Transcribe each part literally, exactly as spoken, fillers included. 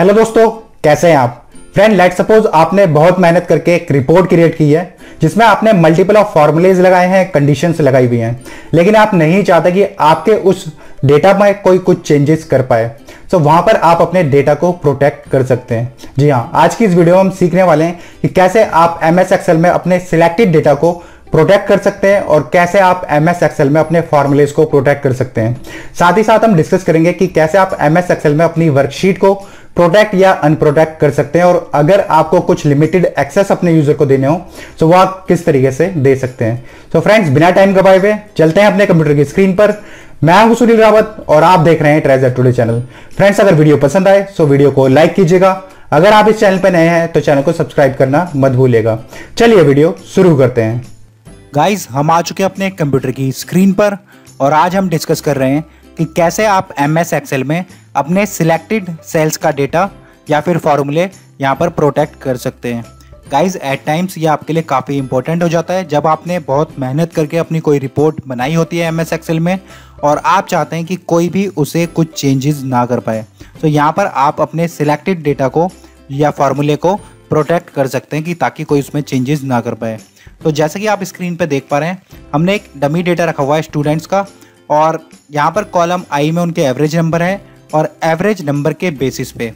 Hello दोस्तों, कैसे हैं आप फ्रेंड। लेट सपोज आपने बहुत मेहनत करके एक रिपोर्ट क्रिएट की है जिसमें आपने मल्टीपल ऑफ फॉर्मूलेज लगाए हैं, कंडीशंस लगाई हुई हैं, लेकिन आप नहीं चाहते कि आपके उस डेटा में कोई कुछ चेंजेस कर पाए। सो वहाँ पर आप अपने डेटा को प्रोटेक्ट कर सकते हैं। जी हाँ, आज की इस वीडियो में हम सीखने वाले हैं कि कैसे आप एम एस एक्सेल में अपने सिलेक्टेड डेटा को प्रोटेक्ट कर सकते हैं और कैसे आप एम एस एक्सेल में अपने फॉर्मूलेज को प्रोटेक्ट कर सकते हैं। साथ ही साथ हम डिस्कस करेंगे कि कैसे आप एम एस एक्सेल में अपनी वर्कशीट को प्रोटेक्ट या अनप्रोटेक्ट कर सकते हैं, और अगर आपको कुछ लिमिटेड एक्सेस अपने यूजर को देने हो तो वह आप किस तरीके से दे सकते हैं। तो फ्रेंड्स, बिना टाइम गवाए हुए चलते हैं अपने कंप्यूटर की स्क्रीन पर। मैं हूं सुनील रावत और आप देख रहे हैं ट्रिगर टुडे चैनल। फ्रेंड्स, अगर वीडियो पसंद आए तो वीडियो को लाइक कीजिएगा। अगर आप इस चैनल पर नए हैं तो चैनल को सब्सक्राइब करना मत भूलिएगा। चलिए वीडियो शुरू करते हैं। गाइज, हम आ चुके हैं अपने कंप्यूटर की स्क्रीन पर और आज हम डिस्कस कर रहे हैं कि कैसे आप एम एस एक्सेल में अपने सिलेक्टेड सेल्स का डेटा या फिर फार्मूले यहाँ पर प्रोटेक्ट कर सकते हैं। गाइज, एट टाइम्स ये आपके लिए काफ़ी इंपॉर्टेंट हो जाता है जब आपने बहुत मेहनत करके अपनी कोई रिपोर्ट बनाई होती है एम एस एक्सेल में और आप चाहते हैं कि कोई भी उसे कुछ चेंजेस ना कर पाए। तो यहाँ पर आप अपने सिलेक्टेड डेटा को या फार्मूले को प्रोटेक्ट कर सकते हैं कि ताकि कोई उसमें चेंजेस ना कर पाए। तो जैसे कि आप स्क्रीन पर देख पा रहे हैं, हमने एक डमी डेटा रखा हुआ है स्टूडेंट्स का, और यहाँ पर कॉलम आई में उनके एवरेज नंबर है और एवरेज नंबर के बेसिस पे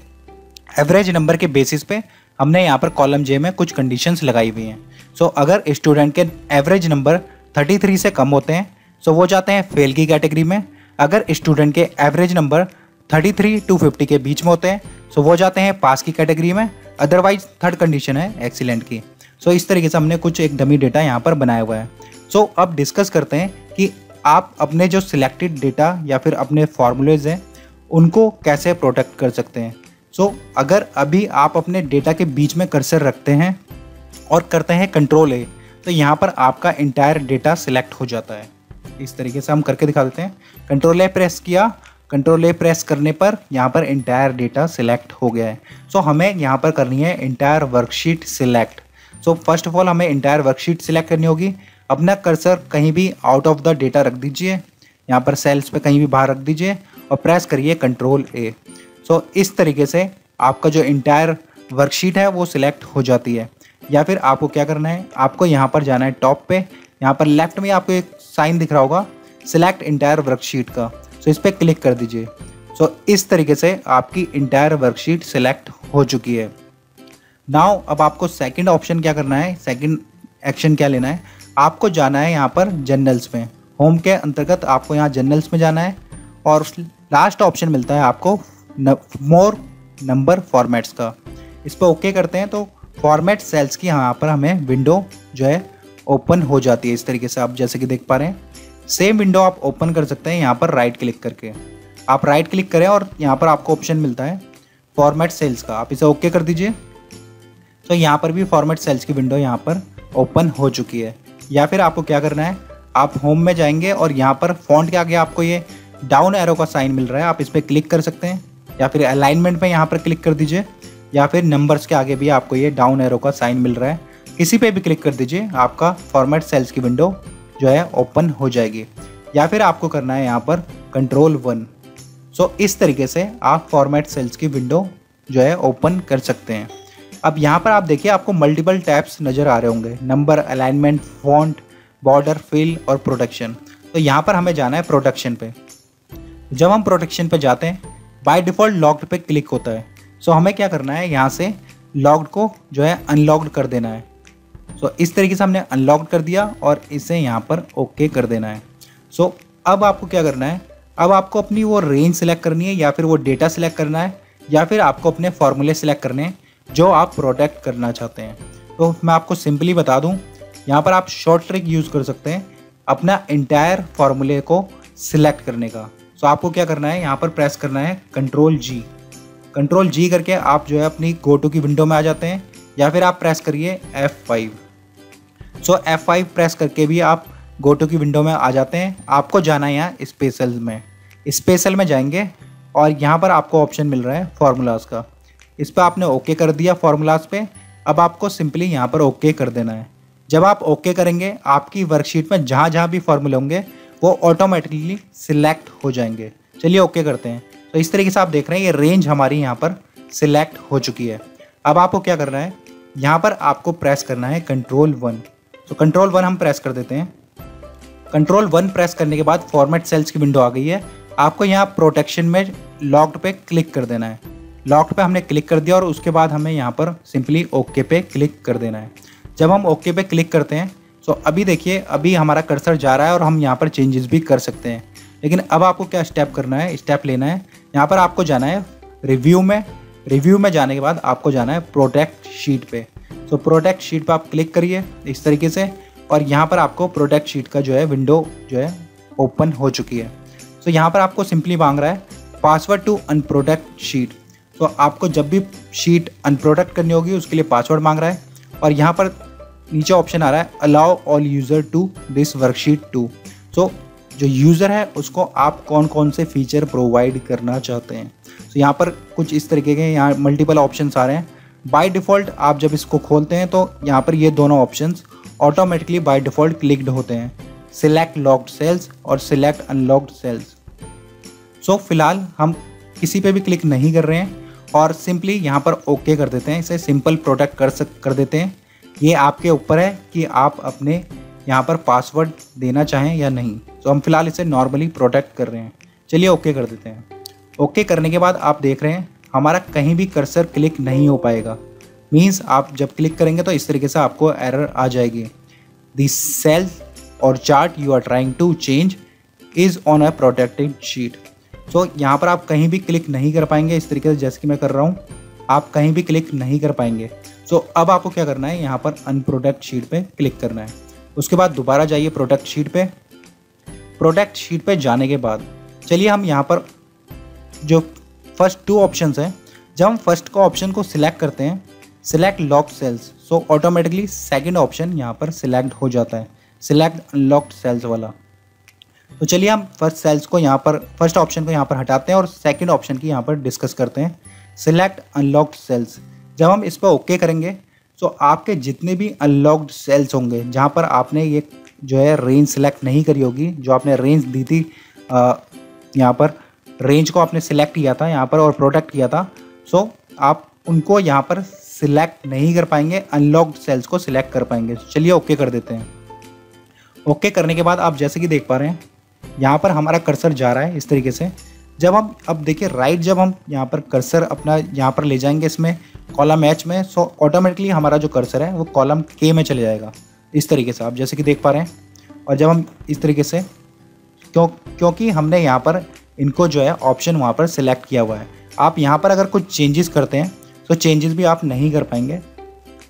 एवरेज नंबर के बेसिस पे हमने यहाँ पर कॉलम जे में कुछ कंडीशंस लगाई हुई हैं। सो अगर स्टूडेंट के एवरेज नंबर तैंतीस से कम होते हैं सो वो जाते हैं फेल की कैटेगरी में। अगर स्टूडेंट के एवरेज नंबर तैंतीस टू पचास के बीच में होते हैं सो वो जाते हैं पास की कैटेगरी में। अदरवाइज थर्ड कंडीशन है एक्सीलेंट की। सो इस तरीके से हमने कुछ एक डमी डेटा यहाँ पर बनाया हुआ है। सो अब डिस्कस करते हैं कि आप अपने जो सिलेक्टेड डेटा या फिर अपने फार्मूलेज हैं उनको कैसे प्रोटेक्ट कर सकते हैं। सो so, अगर अभी आप अपने डेटा के बीच में कर्सर रखते हैं और करते हैं कंट्रोल ए, तो यहाँ पर आपका इंटायर डेटा सिलेक्ट हो जाता है। इस तरीके से हम करके दिखा देते हैं। कंट्रोल ए प्रेस किया, कंट्रोल ए प्रेस करने पर यहाँ पर इंटायर डेटा सिलेक्ट हो गया है। सो so, हमें यहाँ पर करनी है entire worksheet select. So first of all हमें इंटायर वर्कशीट सिलेक्ट करनी होगी। अपना कर्सर कहीं भी आउट ऑफ द डेटा रख दीजिए, यहाँ पर सेल्स पे कहीं भी बाहर रख दीजिए और प्रेस करिए कंट्रोल ए। सो इस तरीके से आपका जो इंटायर वर्कशीट है वो सिलेक्ट हो जाती है। या फिर आपको क्या करना है, आपको यहाँ पर जाना है टॉप पे, यहाँ पर लेफ्ट में आपको एक साइन दिख रहा होगा सिलेक्ट इंटायर वर्कशीट का। सो इस पर क्लिक कर दीजिए। सो इस तरीके से आपकी इंटायर वर्कशीट सिलेक्ट हो चुकी है। नाउ अब आपको सेकेंड ऑप्शन क्या करना है, सेकेंड एक्शन क्या लेना है, आपको जाना है यहाँ पर जर्नल्स में। होम के अंतर्गत आपको यहाँ जर्नल्स में जाना है और लास्ट ऑप्शन मिलता है आपको मोर नंबर फॉर्मेट्स का। इस पर ओके करते हैं तो फॉर्मेट सेल्स की यहाँ पर हमें विंडो जो है ओपन हो जाती है। इस तरीके से आप जैसे कि देख पा रहे हैं सेम विंडो आप ओपन कर सकते हैं। यहाँ पर राइट क्लिक करके आप राइट क्लिक करें और यहाँ पर आपको ऑप्शन मिलता है फॉर्मेट सेल्स का, आप इसे ओके कर दीजिए। तो यहाँ पर भी फॉर्मेट सेल्स की विंडो यहाँ पर ओपन हो चुकी है। या फिर आपको क्या करना है, आप होम में जाएंगे और यहाँ पर फॉन्ट के आगे आपको ये डाउन एरो का साइन मिल रहा है, आप इस पर क्लिक कर सकते हैं। या फिर अलाइनमेंट में यहाँ पर क्लिक कर दीजिए, या फिर नंबर्स के आगे भी आपको ये डाउन एरो का साइन मिल रहा है, किसी पे भी क्लिक कर दीजिए, आपका फॉर्मेट सेल्स की विंडो जो है ओपन हो जाएगी। या फिर आपको करना है यहाँ पर कंट्रोल वन। सो इस तरीके से आप फॉर्मेट सेल्स की विंडो जो है ओपन कर सकते हैं। अब यहाँ पर आप देखिए आपको मल्टीपल टैब्स नज़र आ रहे होंगे, number, alignment, font, border, fill और प्रोटेक्शन। तो यहाँ पर हमें जाना है प्रोटेक्शन पे। जब हम प्रोटेक्शन पे जाते हैं बाय डिफ़ॉल्ट लॉक्ड पे क्लिक होता है। सो हमें क्या करना है, यहाँ से लॉक्ड को जो है अनलॉक्ड कर देना है। सो इस तरीके से हमने अनलॉक्ड कर दिया और इसे यहाँ पर ओके कर देना है। सो अब आपको क्या करना है, अब आपको अपनी वो रेंज सेलेक्ट करनी है, या फिर वो डेटा सेलेक्ट करना है, या फिर आपको अपने फॉर्मूले सेलेक्ट करने हैं जो आप प्रोटेक्ट करना चाहते हैं। तो मैं आपको सिंपली बता दूं, यहाँ पर आप शॉर्ट ट्रिक यूज़ कर सकते हैं अपना इंटायर फार्मूले को सिलेक्ट करने का। सो आपको क्या करना है, यहाँ पर प्रेस करना है कंट्रोल जी। कंट्रोल जी करके आप जो है अपनी गो टू की विंडो में आ जाते हैं, या फिर आप प्रेस करिए F five. So F five press करके भी आप गो टू की विंडो में आ जाते हैं। आपको जाना है यहाँ स्पेशल में, स्पेशल में जाएंगे और यहाँ पर आपको ऑप्शन मिल रहा है फार्मूलाज का। इस पर आपने ओके कर दिया फार्मूलाज पे। अब आपको सिंपली यहाँ पर ओके कर देना है। जब आप ओके करेंगे आपकी वर्कशीट में जहाँ जहाँ भी फार्मूले होंगे वो ऑटोमेटिकली सिलेक्ट हो जाएंगे। चलिए ओके करते हैं। तो इस तरीके से आप देख रहे हैं ये रेंज हमारी यहाँ पर सिलेक्ट हो चुकी है। अब आपको क्या करना है, यहाँ पर आपको प्रेस करना है कंट्रोल वन। तो कंट्रोल वन हम प्रेस कर देते हैं। कंट्रोल वन प्रेस करने के बाद फॉर्मेट सेल्स की विंडो आ गई है। आपको यहाँ प्रोटेक्शन में लॉक्ड पे क्लिक कर देना है। लॉक्ड पे हमने क्लिक कर दिया और उसके बाद हमें यहाँ पर सिंपली ओके पे क्लिक कर देना है। जब हम ओके पे क्लिक करते हैं तो अभी देखिए अभी हमारा कर्सर जा रहा है और हम यहाँ पर चेंजेस भी कर सकते हैं। लेकिन अब आपको क्या स्टेप करना है, स्टेप लेना है। यहाँ पर आपको जाना है रिव्यू में। रिव्यू में जाने के बाद आपको जाना है प्रोटेक्ट शीट पे। तो प्रोटेक्ट शीट पे आप क्लिक करिए इस तरीके से और यहाँ पर आपको प्रोटेक्ट शीट का जो है विंडो जो है ओपन हो चुकी है। तो यहाँ पर आपको सिंपली मांग रहा है पासवर्ड टू अनप्रोटेक्ट शीट। तो आपको जब भी शीट अनप्रोटेक्ट करनी होगी उसके लिए पासवर्ड मांग रहा है और यहाँ पर नीचे ऑप्शन आ रहा है allow all user to this worksheet to. तो जो यूज़र है उसको आप कौन कौन से फीचर प्रोवाइड करना चाहते हैं। तो यहाँ पर कुछ इस तरीके के यहाँ मल्टीपल ऑप्शंस आ रहे हैं। बाय डिफ़ॉल्ट आप जब इसको खोलते हैं तो यहाँ पर ये दोनों options automatically by default clicked होते हैं, सिलेक्ट लॉक्ड सेल्स और सिलेक्ट अनलॉक्ड सेल्स। सो फिलहाल हम किसी पे भी क्लिक नहीं कर रहे हैं और सिंपली यहाँ पर ओके कर देते हैं। इसे सिंपल प्रोटेक्ट कर सक कर देते हैं। ये आपके ऊपर है कि आप अपने यहाँ पर पासवर्ड देना चाहें या नहीं। तो हम फिलहाल इसे नॉर्मली प्रोटेक्ट कर रहे हैं। चलिए ओके कर देते हैं। ओके करने के बाद आप देख रहे हैं हमारा कहीं भी कर्सर क्लिक नहीं हो पाएगा। मीन्स आप जब क्लिक करेंगे तो इस तरीके से आपको एरर आ जाएगी। The cell or chart you are trying to change is on a protected sheet. So यहाँ पर आप कहीं भी क्लिक नहीं कर पाएंगे इस तरीके से, जैसे कि मैं कर रहा हूँ। आप कहीं भी क्लिक नहीं कर पाएंगे। सो so, अब आपको क्या करना है, यहाँ पर अनप्रोटेक्ट शीट पे क्लिक करना है। उसके बाद दोबारा जाइए प्रोटेक्ट शीट पे। प्रोटेक्ट शीट पे जाने के बाद चलिए हम यहाँ पर जो फर्स्ट टू ऑप्शंस हैं, जब हम फर्स्ट का ऑप्शन को सिलेक्ट करते हैं select locked cells, so automatically second option यहाँ पर सिलेक्ट हो जाता है, सिलेक्ट अनलॉक्ड सेल्स वाला। तो चलिए हम फर्स्ट सेल्स को यहाँ पर फर्स्ट ऑप्शन को यहाँ पर हटाते हैं और सेकेंड ऑप्शन की यहाँ पर डिस्कस करते हैं सिलेक्ट अनलॉक्ड सेल्स। जब हम इस पर ओके करेंगे तो आपके जितने भी अनलॉक्ड सेल्स होंगे जहाँ पर आपने ये जो है रेंज सिलेक्ट नहीं करी होगी, जो आपने रेंज दी थी यहाँ पर रेंज को आपने सिलेक्ट किया था यहाँ पर और प्रोटेक्ट किया था, सो आप उनको यहाँ पर सिलेक्ट नहीं कर पाएंगे, अनलॉक्ड सेल्स को सिलेक्ट कर पाएंगे। चलिए ओके कर देते हैं। ओके करने के बाद आप जैसे कि देख पा रहे हैं यहाँ पर हमारा कर्सर जा रहा है इस तरीके से। जब हम अब देखिए राइट जब हम यहाँ पर कर्सर अपना यहाँ पर ले जाएंगे इसमें कॉलम एच में, सो ऑटोमेटिकली हमारा जो कर्सर है वो कॉलम के में चले जाएगा इस तरीके से, आप जैसे कि देख पा रहे हैं। और जब हम इस तरीके से क्यों क्योंकि हमने यहाँ पर इनको जो है ऑप्शन वहाँ पर सिलेक्ट किया हुआ है, आप यहाँ पर अगर कुछ चेंजेस करते हैं तो चेंजेस भी आप नहीं कर पाएंगे।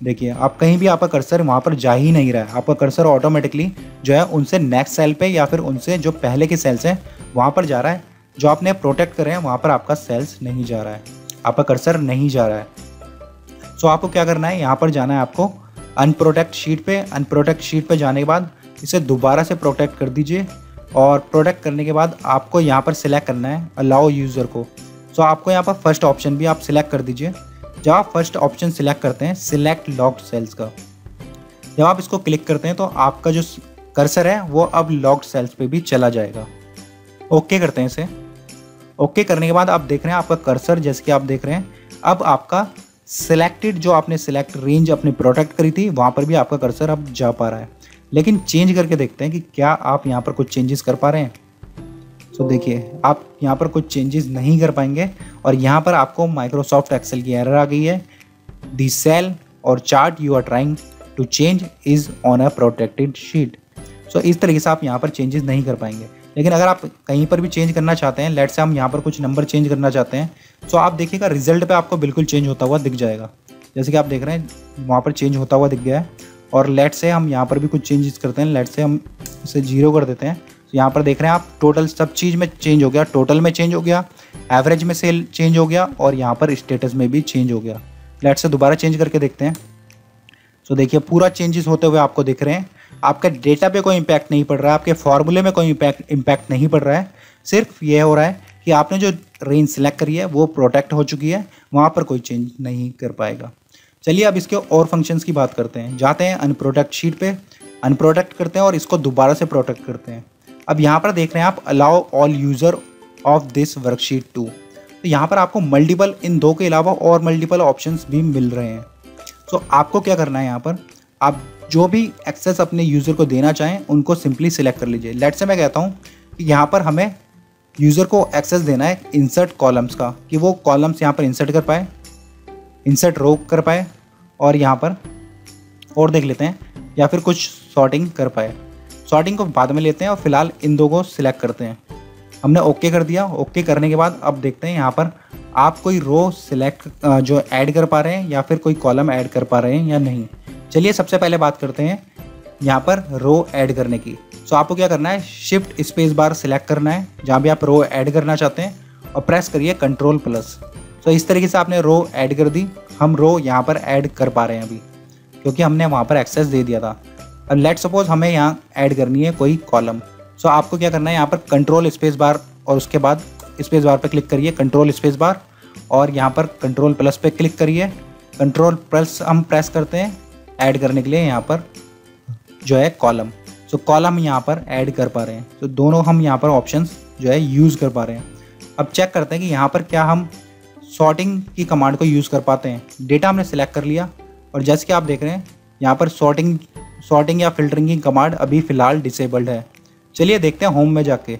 देखिए आप कहीं भी आपका कर्सर वहाँ पर जा ही नहीं रहा है, आपका कर्सर ऑटोमेटिकली जो है उनसे नेक्स्ट सेल पे या फिर उनसे जो पहले के सेल्स हैं वहाँ पर जा रहा है। जो आपने प्रोटेक्ट कर रहे हैं वहाँ पर आपका सेल्स नहीं जा रहा है, आपका कर्सर नहीं जा रहा है। सो आपको क्या करना है, यहाँ पर जाना है आपको अनप्रोटेक्ट शीट पे। अनप्रोटेक्ट शीट पे जाने के बाद इसे दोबारा से प्रोटेक्ट कर दीजिए और प्रोटेक्ट करने के बाद आपको यहाँ पर सिलेक्ट करना है अलाउ यूज़र को। सो आपको यहाँ पर फर्स्ट ऑप्शन भी आप सिलेक्ट कर दीजिए। जब आप फर्स्ट ऑप्शन सिलेक्ट करते हैं सिलेक्ट लॉक्ड सेल्स का, जब आप इसको क्लिक करते हैं तो आपका जो कर्सर है वो अब लॉक्ड सेल्स पे भी चला जाएगा। ओके करते हैं इसे। ओके करने के बाद आप देख रहे हैं आपका कर्सर, जैसे कि आप देख रहे हैं, अब आपका सिलेक्टेड जो आपने सिलेक्ट रेंज अपने प्रोटेक्ट करी थी वहाँ पर भी आपका कर्सर अब जा पा रहा है। लेकिन चेंज करके देखते हैं कि क्या आप यहाँ पर कुछ चेंजेस कर पा रहे हैं। तो so, देखिए आप यहाँ पर कुछ चेंजेस नहीं कर पाएंगे और यहाँ पर आपको माइक्रोसॉफ्ट एक्सेल की एरर आ गई है। The cell or chart you are trying to change is on a protected sheet. So इस तरीके से आप यहाँ पर चेंजेस नहीं कर पाएंगे। लेकिन अगर आप कहीं पर भी चेंज करना चाहते हैं, लेट्स से हम यहाँ पर कुछ नंबर चेंज करना चाहते हैं, तो आप देखिएगा रिजल्ट पे आपको बिल्कुल चेंज होता हुआ दिख जाएगा। जैसे कि आप देख रहे हैं वहाँ पर चेंज होता हुआ दिख गया है। और लेट्स से हम यहाँ पर भी कुछ चेंजेस करते हैं, लेट्स से हम इसे जीरो कर देते हैं। तो यहाँ पर देख रहे हैं आप टोटल सब चीज़ में चेंज हो गया, टोटल में चेंज हो गया, एवरेज में सेल चेंज हो गया और यहाँ पर स्टेटस में भी चेंज हो गया। लेट्स से दोबारा चेंज करके देखते हैं। तो देखिए पूरा चेंजेस होते हुए आपको दिख रहे हैं। आपका डेटा पे कोई इम्पैक्ट नहीं पड़ रहा है, आपके फार्मूले में कोई इम्पैक्ट इम्पैक्ट नहीं पड़ रहा है। सिर्फ ये हो रहा है कि आपने जो रेंज सेलेक्ट करी है वो प्रोटेक्ट हो चुकी है, वहाँ पर कोई चेंज नहीं कर पाएगा। चलिए अब इसके और फंक्शंस की बात करते हैं। जाते हैं अनप्रोटेक्ट शीट पे, अनप्रोटेक्ट करते हैं और इसको दोबारा से प्रोटेक्ट करते हैं। अब यहाँ पर देख रहे हैं आप allow all user of this worksheet to. तो यहाँ पर आपको मल्टीपल, इन दो के अलावा और मल्टीपल ऑप्शंस भी मिल रहे हैं। तो आपको क्या करना है, यहाँ पर आप जो भी एक्सेस अपने यूज़र को देना चाहें उनको सिंपली सिलेक्ट कर लीजिए। लेट्स से मैं कहता हूँ कि यहाँ पर हमें यूज़र को एक्सेस देना है इंसर्ट कॉलम्स का, कि वो कॉलम्स यहाँ पर इंसर्ट कर पाए, इंसर्ट रो कर पाए और यहाँ पर और देख लेते हैं, या फिर कुछ सॉर्टिंग कर पाए। सॉर्टिंग को बाद में लेते हैं और फिलहाल इन दो को सिलेक्ट करते हैं। हमने ओके कर दिया। ओके करने के बाद अब देखते हैं यहाँ पर आप कोई रो सिलेक्ट जो ऐड कर पा रहे हैं या फिर कोई कॉलम ऐड कर पा रहे हैं या नहीं। चलिए सबसे पहले बात करते हैं यहाँ पर रो ऐड करने की। सो आपको क्या करना है, शिफ्ट स्पेस बार सिलेक्ट करना है जहाँ भी आप रो ऐड करना चाहते हैं और प्रेस करिए कंट्रोल प्लस। सो इस तरीके से आपने रो ऐड कर दी। हम रो यहाँ पर ऐड कर पा रहे हैं अभी, क्योंकि हमने वहाँ पर एक्सेस दे दिया था। अब लेट सपोज हमें यहाँ ऐड करनी है कोई कॉलम। सो आपको क्या करना है, यहाँ पर कंट्रोल स्पेस बार और उसके बाद स्पेस बार पर क्लिक करिए, कंट्रोल स्पेस बार, और यहाँ पर कंट्रोल प्लस पे क्लिक करिए। कंट्रोल प्लस हम प्रेस करते हैं ऐड करने के लिए यहाँ पर जो है कॉलम। सो कॉलम यहाँ पर ऐड कर पा रहे हैं। तो दोनों हम यहाँ पर ऑप्शंस जो है यूज़ कर पा रहे हैं। अब चेक करते हैं कि यहाँ पर क्या हम सॉर्टिंग की कमांड को यूज़ कर पाते हैं। डेटा हमने सेलेक्ट कर लिया और जैसे कि आप देख रहे हैं यहाँ पर सॉर्टिंग सॉर्टिंग या फिल्टरिंग की कमांड अभी फ़िलहाल डिसेबल्ड है। चलिए देखते हैं होम में जाके,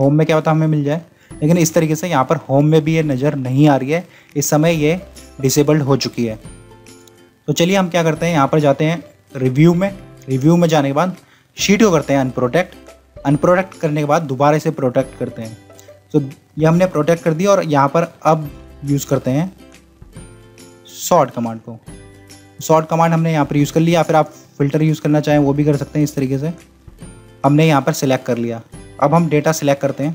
होम में क्या पता हमें मिल जाए। लेकिन इस तरीके से यहाँ पर होम में भी ये नज़र नहीं आ रही है, इस समय ये डिसेबल्ड हो चुकी है। तो चलिए हम क्या करते हैं, यहाँ पर जाते हैं रिव्यू में। रिव्यू में जाने के बाद शीट को करते हैं अनप्रोटेक्ट। अनप्रोटेक्ट करने के बाद दोबारा इसे प्रोटेक्ट करते हैं। तो ये हमने प्रोटेक्ट कर दिया और यहाँ पर अब यूज़ करते हैं सॉर्ट कमांड को। सॉर्ट कमांड हमने यहाँ पर यूज़ कर लिया, या फिर आप फिल्टर यूज़ करना चाहें वो भी कर सकते हैं। इस तरीके से हमने यहाँ पर सिलेक्ट कर लिया। अब हम डेटा सिलेक्ट करते हैं।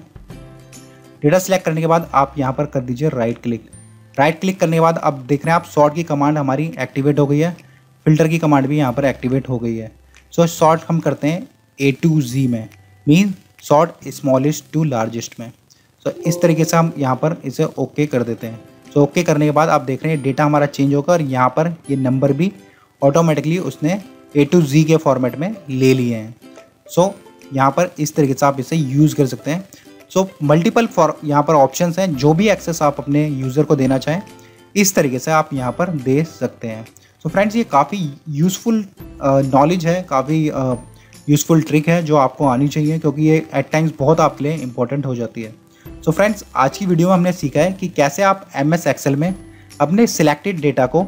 डेटा सिलेक्ट करने के बाद आप यहाँ पर कर दीजिए राइट क्लिक। राइट क्लिक करने के बाद अब देख रहे हैं आप सॉर्ट की कमांड हमारी एक्टिवेट हो गई है, फिल्टर की कमांड भी यहाँ पर एक्टिवेट हो गई है। सो so, सॉर्ट हम करते हैं ए टू जी में, mean sort smallest to largest में। सो so, इस तरीके से हम यहाँ पर इसे ओके कर देते हैं। सो so, ओके करने के बाद आप देख रहे हैं डेटा हमारा चेंज होगा और यहाँ पर ये यह नंबर भी ऑटोमेटिकली उसने ए टू जी के फॉर्मेट में ले लिए हैं। सो so, यहाँ पर इस तरीके से आप इसे यूज़ कर सकते हैं। सो मल्टीपल फॉर यहाँ पर ऑप्शंस हैं, जो भी एक्सेस आप अपने यूज़र को देना चाहें इस तरीके से आप यहाँ पर दे सकते हैं। सो so, फ्रेंड्स ये काफ़ी यूज़फुल नॉलेज है, काफ़ी यूज़फुल ट्रिक है जो आपको आनी चाहिए, क्योंकि ये एट टाइम्स बहुत आपके लिए इंपॉर्टेंट हो जाती है। सो so, फ्रेंड्स आज की वीडियो में हमने सीखा है कि कैसे आप एम एस एक्सेल में अपने सिलेक्टेड डेटा को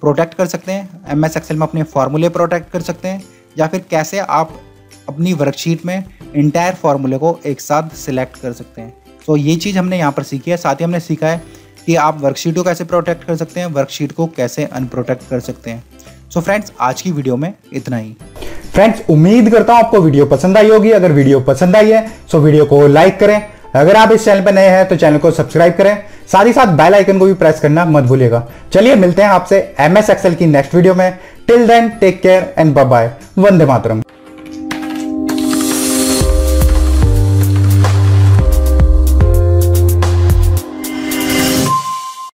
प्रोटेक्ट कर सकते हैं, एम एस एक्सेल में अपने फार्मूले प्रोटेक्ट कर सकते हैं, या फिर कैसे आप अपनी वर्कशीट में इंटायर फार्मूले को एक साथ सिलेक्ट कर सकते हैं। सो so, ये चीज़ हमने यहाँ पर सीखी है। साथ ही हमने सीखा है कि आप वर्कशीट को कैसे प्रोटेक्ट कर सकते हैं, वर्कशीट को कैसे अनप्रोटेक्ट कर सकते हैं। सो so, फ्रेंड्स आज की वीडियो में इतना ही। फ्रेंड्स उम्मीद करता हूँ आपको वीडियो पसंद आई होगी। अगर वीडियो पसंद आई है सो वीडियो को लाइक करें। अगर आप इस चैनल पर नए हैं तो चैनल को सब्सक्राइब करें। साथ ही साथ बेल आइकन को भी प्रेस करना मत भूलिएगा। चलिए मिलते हैं आपसे एम एस एक्सेल की नेक्स्ट वीडियो में। Till then take care and bye bye. वंदे मातरम।